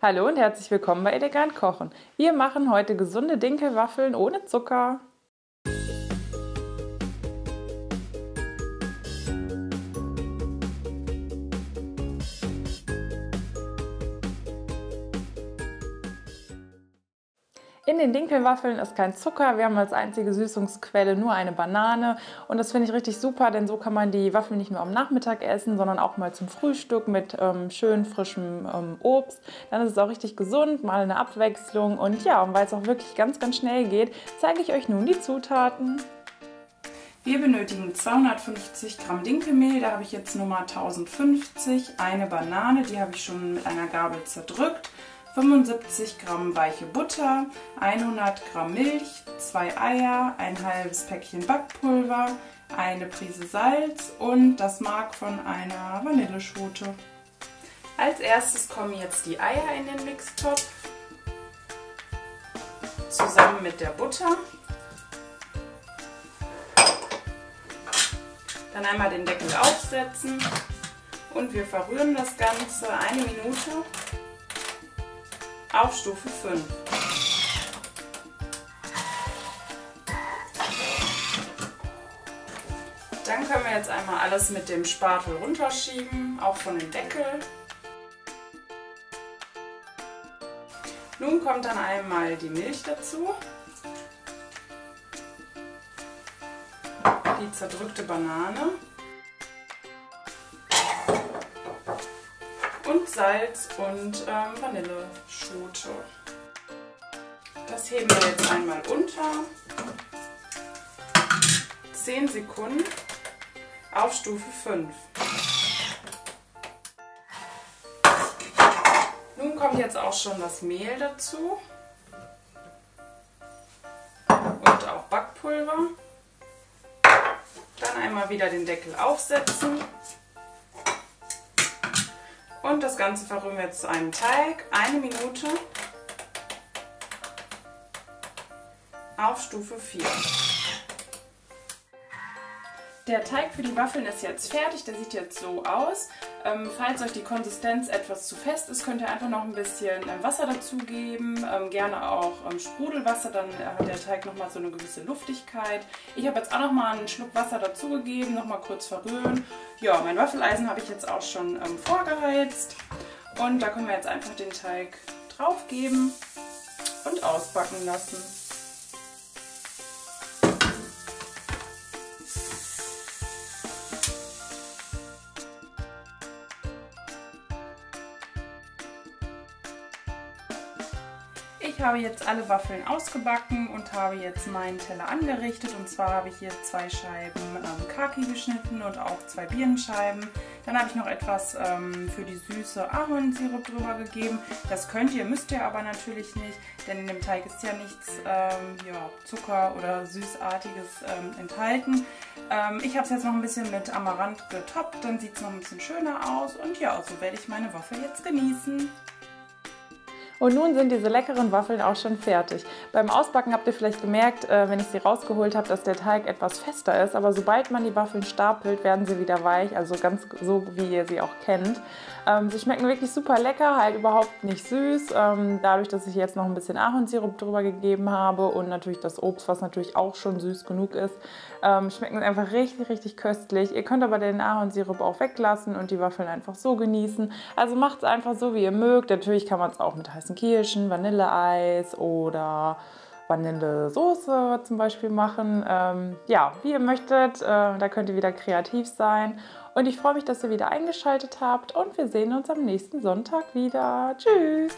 Hallo und herzlich willkommen bei Elegant Kochen. Wir machen heute gesunde Dinkelwaffeln ohne Zucker. In den Dinkelwaffeln ist kein Zucker, wir haben als einzige Süßungsquelle nur eine Banane und das finde ich richtig super, denn so kann man die Waffeln nicht nur am Nachmittag essen, sondern auch mal zum Frühstück mit schön frischem Obst. Dann ist es auch richtig gesund, mal eine Abwechslung und ja, und weil es auch wirklich ganz, ganz schnell geht, zeige ich euch nun die Zutaten. Wir benötigen 250 Gramm Dinkelmehl, da habe ich jetzt Nummer 1050, eine Banane, die habe ich schon mit einer Gabel zerdrückt, 75 Gramm weiche Butter, 100 Gramm Milch, 2 Eier, ein halbes Päckchen Backpulver, eine Prise Salz und das Mark von einer Vanilleschote. Als erstes kommen jetzt die Eier in den Mixtopf, zusammen mit der Butter. Dann einmal den Deckel aufsetzen und wir verrühren das Ganze eine Minute. Auf Stufe 5. Dann können wir jetzt einmal alles mit dem Spatel runterschieben, auch von dem Deckel. Nun kommt dann einmal die Milch dazu, die zerdrückte Banane und Salz und Vanilleschote. Das heben wir jetzt einmal unter. 10 Sekunden auf Stufe 5. Nun kommt jetzt auch schon das Mehl dazu und auch Backpulver. Dann einmal wieder den Deckel aufsetzen. Und das Ganze verrühren wir jetzt zu einem Teig, eine Minute auf Stufe 4. Der Teig für die Waffeln ist jetzt fertig, der sieht jetzt so aus. Falls euch die Konsistenz etwas zu fest ist, könnt ihr einfach noch ein bisschen Wasser dazugeben, gerne auch Sprudelwasser, dann hat der Teig nochmal so eine gewisse Luftigkeit. Ich habe jetzt auch nochmal einen Schluck Wasser dazugegeben, nochmal kurz verrühren. Ja, mein Waffeleisen habe ich jetzt auch schon vorgeheizt und da können wir jetzt einfach den Teig draufgeben und ausbacken lassen. Ich habe jetzt alle Waffeln ausgebacken und habe jetzt meinen Teller angerichtet. Und zwar habe ich hier 2 Scheiben Kaki geschnitten und auch 2 Birnenscheiben. Dann habe ich noch etwas für die Süße Ahornsirup drüber gegeben. Das müsst ihr aber natürlich nicht, denn in dem Teig ist ja nichts Zucker oder Süßartiges enthalten. Ich habe es jetzt noch ein bisschen mit Amaranth getoppt, dann sieht es noch ein bisschen schöner aus. Und ja, so werde ich meine Waffel jetzt genießen. Und nun sind diese leckeren Waffeln auch schon fertig. Beim Ausbacken habt ihr vielleicht gemerkt, wenn ich sie rausgeholt habe, dass der Teig etwas fester ist. Aber sobald man die Waffeln stapelt, werden sie wieder weich, also ganz so, wie ihr sie auch kennt. Sie schmecken wirklich super lecker, halt überhaupt nicht süß. Dadurch, dass ich jetzt noch ein bisschen Ahornsirup drüber gegeben habe und natürlich das Obst, was natürlich auch schon süß genug ist, schmecken einfach richtig, richtig köstlich. Ihr könnt aber den Ahornsirup auch weglassen und die Waffeln einfach so genießen. Also macht es einfach so, wie ihr mögt. Natürlich kann man es auch mit heißen Kirschen, Vanilleeis oder Vanillesoße zum Beispiel machen. Ja, wie ihr möchtet, da könnt ihr wieder kreativ sein. Und ich freue mich, dass ihr wieder eingeschaltet habt und wir sehen uns am nächsten Sonntag wieder. Tschüss!